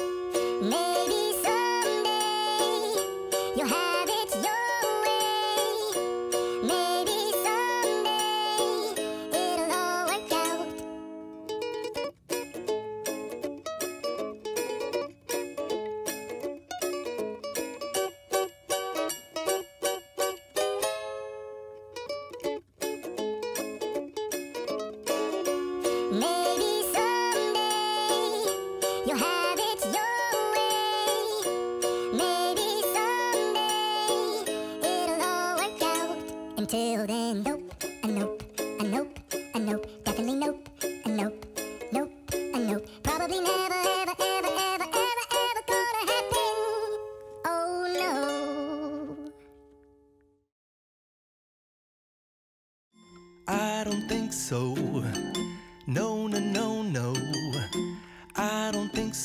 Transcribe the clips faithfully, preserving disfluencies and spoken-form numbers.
No, no, no, no. Maybe someday you'll have. Maybe someday you'll have it your way. Maybe someday it'll all work out. Until then, nope, a nope, a nope, a nope. Definitely nope, a nope, nope, a nope. Probably never, ever, ever, ever, ever, ever gonna happen. Oh no. I don't think so. No, no, no, no, I don't think so.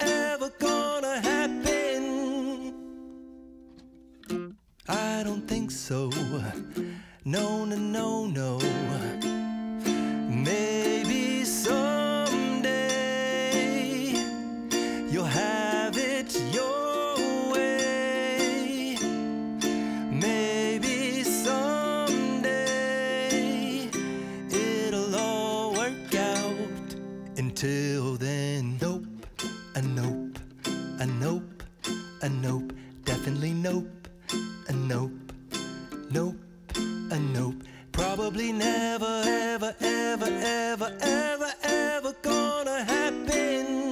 ever gonna happen. I don't think so. No, no, no, no. Maybe someday you'll have it your way. Maybe someday it'll all work out. Until then, nope, a nope, a nope, a nope, definitely nope. A nope, nope, a nope. Probably never, ever, ever, ever, ever, ever gonna happen.